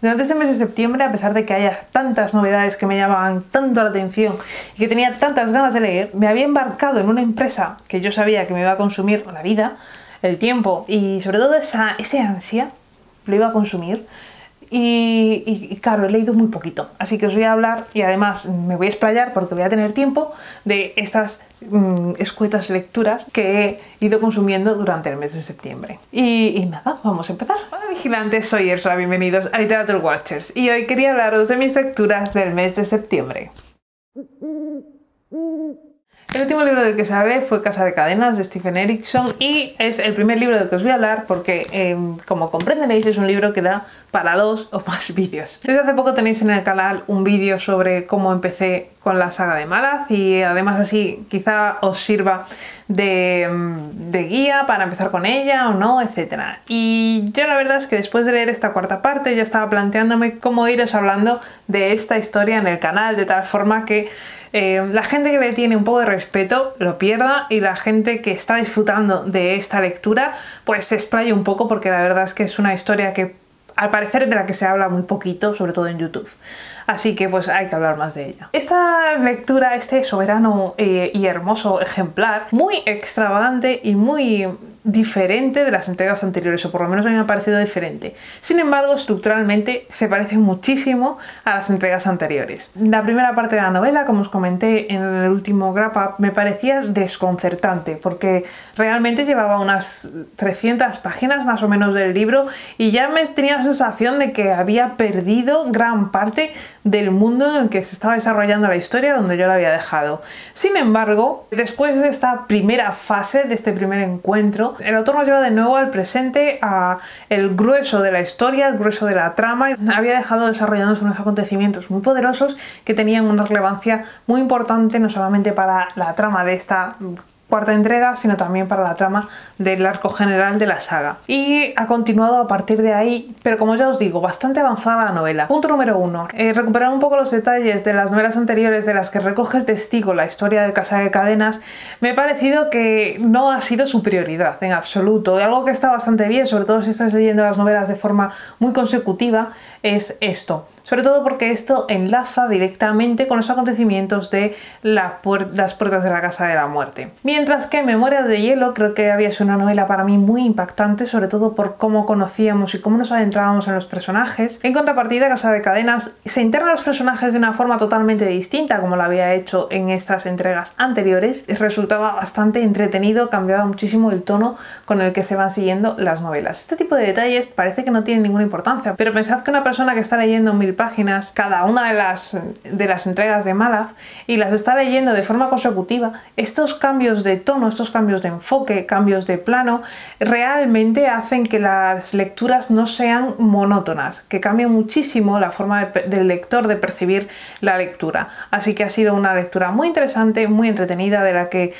Durante este mes de septiembre, a pesar de que haya tantas novedades que me llamaban tanto la atención y que tenía tantas ganas de leer, me había embarcado en una empresa que yo sabía que me iba a consumir la vida, el tiempo y sobre todo esa ansia lo iba a consumir. Y claro, he leído muy poquito, así que os voy a hablar y además me voy a explayar porque voy a tener tiempo de estas escuetas lecturas que he ido consumiendo durante el mes de septiembre. Y nada, vamos a empezar. Hola vigilantes, soy Ersa, bienvenidos a Literature Watchers y hoy quería hablaros de mis lecturas del mes de septiembre. El último libro del que os hablé fue Casa de Cadenas de Steven Erikson y es el primer libro del que os voy a hablar porque, como comprenderéis, es un libro que da para dos o más vídeos. Desde hace poco tenéis en el canal un vídeo sobre cómo empecé con la saga de Malaz y además así quizá os sirva de guía para empezar con ella o no, etcétera. Y yo la verdad es que después de leer esta cuarta parte ya estaba planteándome cómo iros hablando de esta historia en el canal, de tal forma que la gente que le tiene un poco de respeto lo pierda y la gente que está disfrutando de esta lectura pues se explaye un poco, porque la verdad es que es una historia que al parecer de la que se habla muy poquito, sobre todo en YouTube. Así que pues hay que hablar más de ella. Esta lectura, este soberano y hermoso ejemplar, muy extravagante y muy diferente de las entregas anteriores, o por lo menos a mí me ha parecido diferente. Sin embargo, estructuralmente se parece muchísimo a las entregas anteriores. La primera parte de la novela, como os comenté en el último wrap up, me parecía desconcertante porque realmente llevaba unas 300 páginas más o menos del libro y ya me tenía la sensación de que había perdido gran parte del mundo en el que se estaba desarrollando la historia, donde yo la había dejado. Sin embargo, después de esta primera fase, de este primer encuentro, el autor nos lleva de nuevo al presente, a el grueso de la historia, el grueso de la trama. Había dejado desarrollándose unos acontecimientos muy poderosos que tenían una relevancia muy importante, no solamente para la trama de esta cuarta entrega, sino también para la trama del arco general de la saga. Y ha continuado a partir de ahí, pero como ya os digo, bastante avanzada la novela. Punto número 1. Recuperar un poco los detalles de las novelas anteriores de las que recoge testigo la historia de Casa de Cadenas me ha parecido que no ha sido su prioridad en absoluto. Y algo que está bastante bien, sobre todo si estáis leyendo las novelas de forma muy consecutiva, es esto. Sobre todo porque esto enlaza directamente con los acontecimientos de las Puertas de la Casa de la Muerte. Mientras que Memorias de Hielo creo que había sido una novela para mí muy impactante, sobre todo por cómo conocíamos y cómo nos adentrábamos en los personajes. En contrapartida, Casa de Cadenas se interna a los personajes de una forma totalmente distinta, como lo había hecho en estas entregas anteriores. Resultaba bastante entretenido, cambiaba muchísimo el tono con el que se van siguiendo las novelas. Este tipo de detalles parece que no tienen ninguna importancia, pero pensad que una persona que está leyendo 1000 páginas cada una de las entregas de Malaz y las está leyendo de forma consecutiva, estos cambios de tono, estos cambios de enfoque, cambios de plano, realmente hacen que las lecturas no sean monótonas, que cambie muchísimo la forma del lector de percibir la lectura. Así que ha sido una lectura muy interesante, muy entretenida, de la que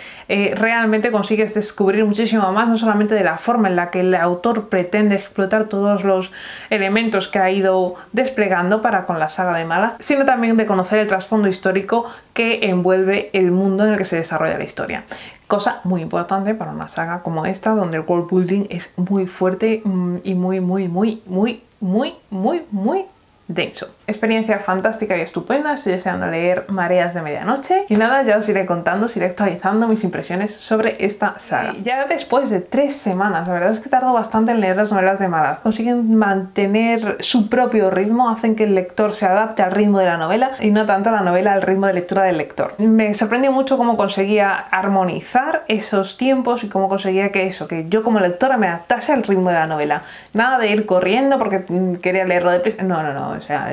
realmente consigues descubrir muchísimo más, no solamente de la forma en la que el autor pretende explotar todos los elementos que ha ido desplegando para con la saga de Malaz, sino también de conocer el trasfondo histórico que envuelve el mundo en el que se desarrolla la historia. Cosa muy importante para una saga como esta, donde el world building es muy fuerte y muy denso. Experiencia fantástica y estupenda, estoy deseando leer Mareas de Medianoche y nada, ya os iré contando, os iré actualizando mis impresiones sobre esta saga. Y ya después de 3 semanas, la verdad es que tardo bastante en leer las novelas de Malaz, consiguen mantener su propio ritmo, hacen que el lector se adapte al ritmo de la novela y no tanto la novela al ritmo de lectura del lector. Me sorprendió mucho cómo conseguía armonizar esos tiempos y cómo conseguía que yo como lectora me adaptase al ritmo de la novela. Nada de ir corriendo porque quería leerlo deprisa, no. O sea,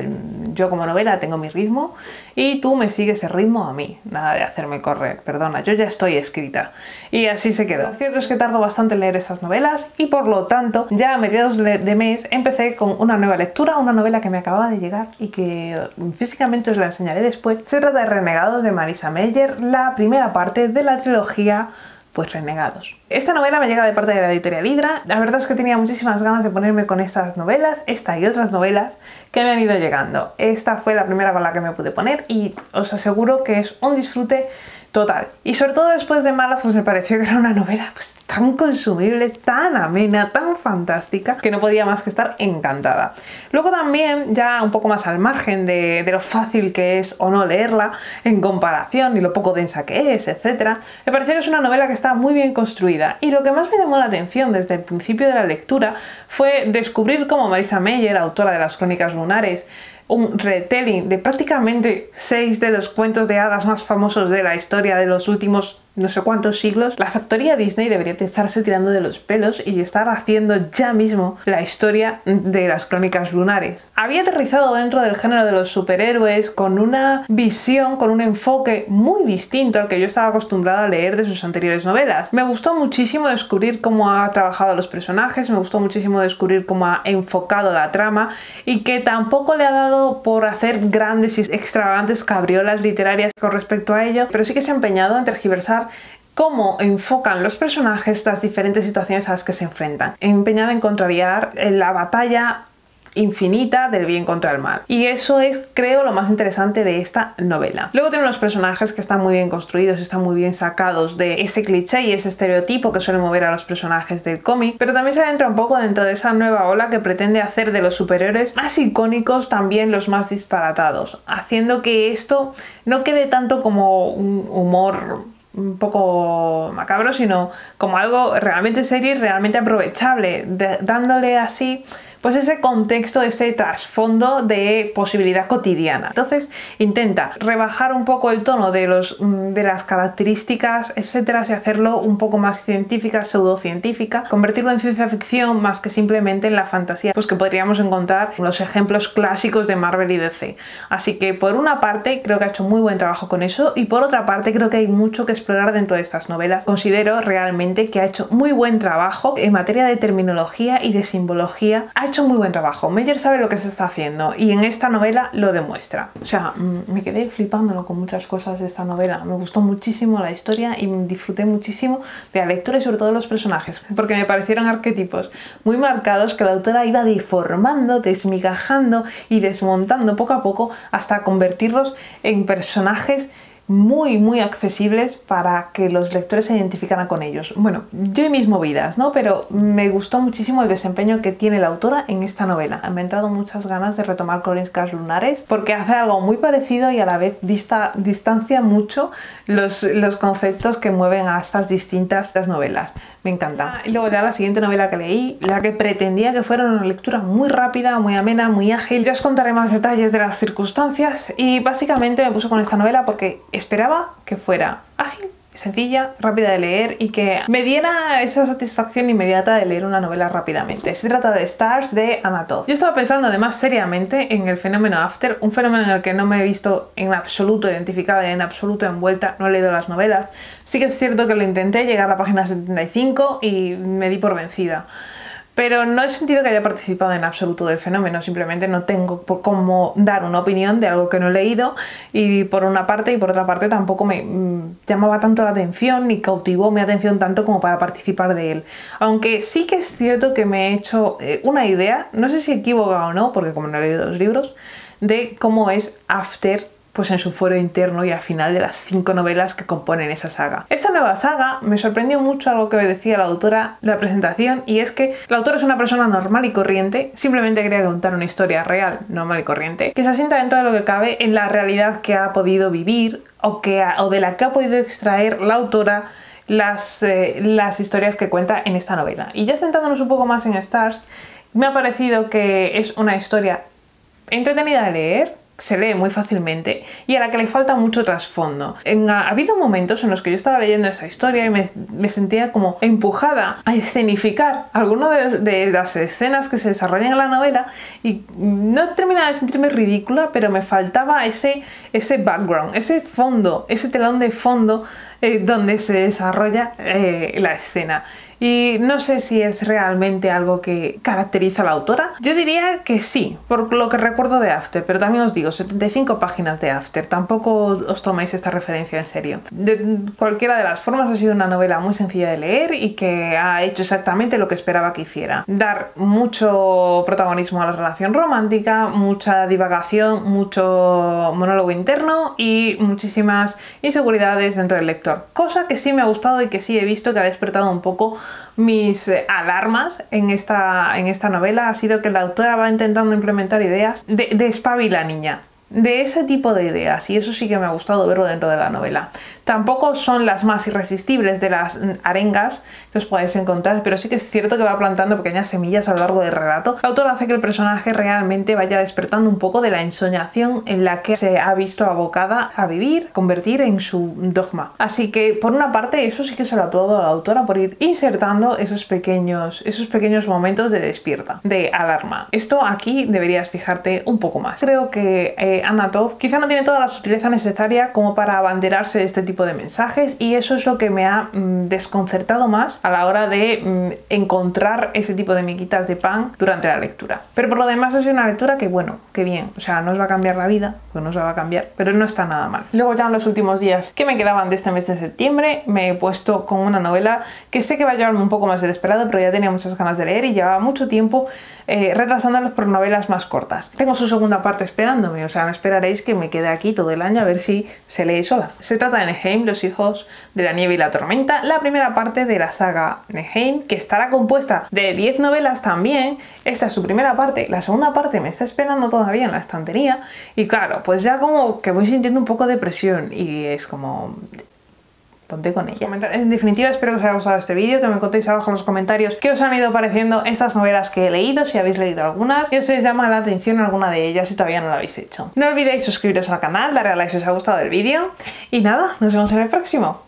yo como novela tengo mi ritmo y tú me sigues el ritmo a mí. Nada de hacerme correr, perdona, yo ya estoy escrita. Y así se quedó. Lo cierto es que tardo bastante en leer estas novelas y por lo tanto ya a mediados de mes empecé con una nueva lectura, una novela que me acababa de llegar y que físicamente os la enseñaré después. Se trata de Renegados de Marissa Meyer, la primera parte de la trilogía pues Renegados. Esta novela me llega de parte de la Editorial Hidra. La verdad es que tenía muchísimas ganas de ponerme con estas novelas, esta y otras novelas que me han ido llegando. Esta fue la primera con la que me pude poner y os aseguro que es un disfrute Total. Y sobre todo después de Malaz, pues me pareció que era una novela pues tan consumible, tan amena, tan fantástica, que no podía más que estar encantada. Luego también, ya un poco más al margen de lo fácil que es o no leerla, en comparación, y lo poco densa que es, etc., me pareció que es una novela que está muy bien construida. Y lo que más me llamó la atención desde el principio de la lectura fue descubrir cómo Marissa Meyer, autora de las Crónicas Lunares, un retelling de prácticamente 6 de los cuentos de hadas más famosos de la historia de los últimos no sé cuántos siglos, la factoría Disney debería estarse tirando de los pelos y estar haciendo ya mismo la historia de las Crónicas Lunares. Había aterrizado dentro del género de los superhéroes con una visión, con un enfoque muy distinto al que yo estaba acostumbrada a leer de sus anteriores novelas. Me gustó muchísimo descubrir cómo ha trabajado los personajes, me gustó muchísimo descubrir cómo ha enfocado la trama y que tampoco le ha dado por hacer grandes y extravagantes cabriolas literarias con respecto a ello, pero sí que se ha empeñado en tergiversar cómo enfocan los personajes las diferentes situaciones a las que se enfrentan, empeñada en contrariar la batalla infinita del bien contra el mal. Y eso es, creo, lo más interesante de esta novela. Luego tiene unos personajes que están muy bien construidos, están muy bien sacados de ese cliché y ese estereotipo que suele mover a los personajes del cómic, pero también se adentra un poco dentro de esa nueva ola que pretende hacer de los superhéroes más icónicos también los más disparatados, haciendo que esto no quede tanto como un humor un poco macabro, sino como algo realmente serio y realmente aprovechable, dándole así pues ese contexto, ese trasfondo de posibilidad cotidiana. Entonces intenta rebajar un poco el tono de las características, etcétera, y hacerlo un poco más científica, pseudocientífica, convertirlo en ciencia ficción más que simplemente en la fantasía pues que podríamos encontrar en los ejemplos clásicos de Marvel y DC. Así que por una parte creo que ha hecho muy buen trabajo con eso y por otra parte creo que hay mucho que explorar dentro de estas novelas. Considero realmente que ha hecho muy buen trabajo en materia de terminología y de simbología. Ha hecho muy buen trabajo. Meyer sabe lo que se está haciendo y en esta novela lo demuestra. O sea, me quedé flipándolo con muchas cosas de esta novela. Me gustó muchísimo la historia y disfruté muchísimo de la lectura y sobre todo los personajes, porque me parecieron arquetipos muy marcados que la autora iba deformando, desmigajando y desmontando poco a poco hasta convertirlos en personajes muy, muy accesibles para que los lectores se identificaran con ellos. Bueno, yo y mis movidas, ¿no? Pero me gustó muchísimo el desempeño que tiene la autora en esta novela. Me han entrado muchas ganas de retomar Crónicas Lunares porque hace algo muy parecido y a la vez distancia mucho los conceptos que mueven a estas distintas novelas. Me encanta. Y luego ya la siguiente novela que leí, la que pretendía que fuera una lectura muy rápida, muy amena, muy ágil. Ya os contaré más detalles de las circunstancias y básicamente me puse con esta novela porque esperaba que fuera ágil, sencilla, rápida de leer y que me diera esa satisfacción inmediata de leer una novela rápidamente. Se trata de Stars de Anna Todd. Yo estaba pensando además seriamente en el fenómeno After, un fenómeno en el que no me he visto en absoluto identificada, en absoluto envuelta, no he leído las novelas. Sí que es cierto que lo intenté, llegar a la página 75 y me di por vencida. Pero no he sentido que haya participado en absoluto del fenómeno, simplemente no tengo por cómo dar una opinión de algo que no he leído y por una parte y por otra parte tampoco me llamaba tanto la atención ni cautivó mi atención tanto como para participar de él. Aunque sí que es cierto que me he hecho una idea, no sé si equivocada o no, porque como no he leído los libros, de cómo es After pues en su fuero interno y al final de las 5 novelas que componen esa saga. Esta nueva saga me sorprendió mucho algo que me decía la autora en la presentación, y es que la autora es una persona normal y corriente, simplemente quería contar una historia real, normal y corriente, que se asienta dentro de lo que cabe en la realidad que ha podido vivir o de la que ha podido extraer la autora las historias que cuenta en esta novela. Y ya centrándonos un poco más en Stars, me ha parecido que es una historia entretenida de leer, se lee muy fácilmente y a la que le falta mucho trasfondo. Ha habido momentos en los que yo estaba leyendo esa historia y me sentía como empujada a escenificar alguna de las escenas que se desarrollan en la novela y no terminaba de sentirme ridícula, pero me faltaba ese background, ese fondo, ese telón de fondo donde se desarrolla la escena. y no sé si es realmente algo que caracteriza a la autora. Yo diría que sí, por lo que recuerdo de After, pero también os digo, 75 páginas de After, tampoco os tomáis esta referencia en serio. De cualquiera de las formas, ha sido una novela muy sencilla de leer y que ha hecho exactamente lo que esperaba que hiciera: dar mucho protagonismo a la relación romántica, mucha divagación, mucho monólogo interno y muchísimas inseguridades dentro del lector, cosa que sí me ha gustado y que sí he visto que ha despertado un poco mis alarmas en esta novela. Ha sido que la autora va intentando implementar ideas de espabila, niña, de ese tipo de ideas, y eso sí que me ha gustado verlo dentro de la novela. Tampoco son las más irresistibles de las arengas que os podéis encontrar, pero sí que es cierto que va plantando pequeñas semillas a lo largo del relato. La autora hace que el personaje realmente vaya despertando un poco de la ensoñación en la que se ha visto abocada a vivir, convertir en su dogma. Así que por una parte eso sí que se lo aplaudo a la autora, por ir insertando esos pequeños momentos de despierta, de alarma. Esto aquí deberías fijarte un poco más. Creo que Anna Todd quizá no tiene toda la sutileza necesaria como para abanderarse de este tipo de mensajes, y eso es lo que me ha desconcertado más a la hora de encontrar ese tipo de miquitas de pan durante la lectura. Pero por lo demás ha sido una lectura que, bueno, que bien, o sea, no os va a cambiar la vida, pues no os la va a cambiar, pero no está nada mal. Luego ya en los últimos días que me quedaban de este mes de septiembre me he puesto con una novela que sé que va a llevarme un poco más del esperado, pero ya tenía muchas ganas de leer y llevaba mucho tiempo retrasándolas por novelas más cortas. Tengo su segunda parte esperándome, o sea, no esperaréis que me quede aquí todo el año a ver si se lee sola. Se trata de Neheim, Los hijos de la nieve y la tormenta, la primera parte de la saga Neheim, que estará compuesta de 10 novelas también. Esta es su primera parte, la segunda parte me está esperando todavía en la estantería, y claro, pues ya como que voy sintiendo un poco de presión y es como... ponte con ella. En definitiva, espero que os haya gustado este vídeo, que me contéis abajo en los comentarios qué os han ido pareciendo estas novelas que he leído, si habéis leído algunas, y os llama la atención alguna de ellas si todavía no lo habéis hecho. No olvidéis suscribiros al canal, darle a like si os ha gustado el vídeo, y nada, nos vemos en el próximo.